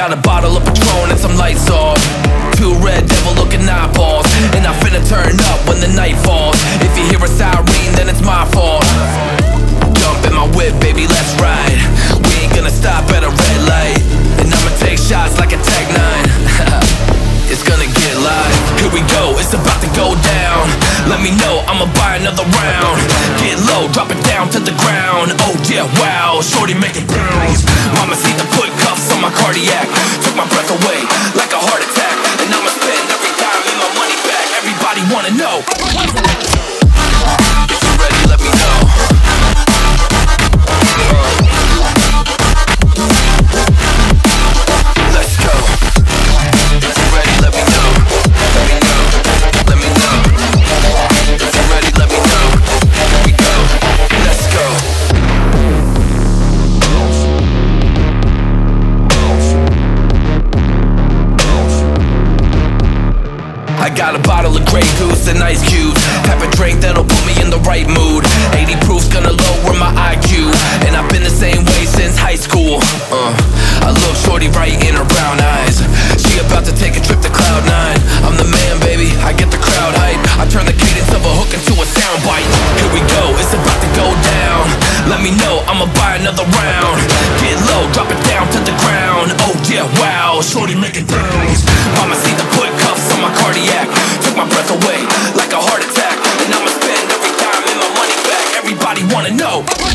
Got a bottle of Patron and some lights off. Pure red devil looking eyeballs, and I finna turn up when the night falls. If you hear a siren, then it's my fault. Jump in my whip, baby, let's ride. We ain't gonna stop at a red light, and I'ma take shots like a Tech-9. It's gonna get live. Here we go, it's about to go down. Let me know, I'ma buy another round. Get low, drop it down to the ground. Oh yeah, wow, shorty making pounds. Mama see the put cuffs on my cardiac. Took my breath away like a heart attack. And I'ma spend every dime in my money back. Everybody wanna know. If you're ready, let me know. I got a bottle of Grey Goose and ice cubes. Have a drink that'll put me in the right mood. 80 proof's gonna lower my IQ, and I've been the same way since high school. I love shorty right in her brown eyes. She about to take a trip to Cloud 9. I'm the man, baby, I get the crowd hype. I turn the cadence of a hook into a sound bite. Here we go, it's about to go down. Let me know, I'ma buy another round. Get low, drop it down to the ground. Oh yeah, wow, shorty making pounds. Mama see the put cuffs on my cardiac. Took my breath away like a heart attack, and I'ma spend every dime in my money back. Everybody wanna know.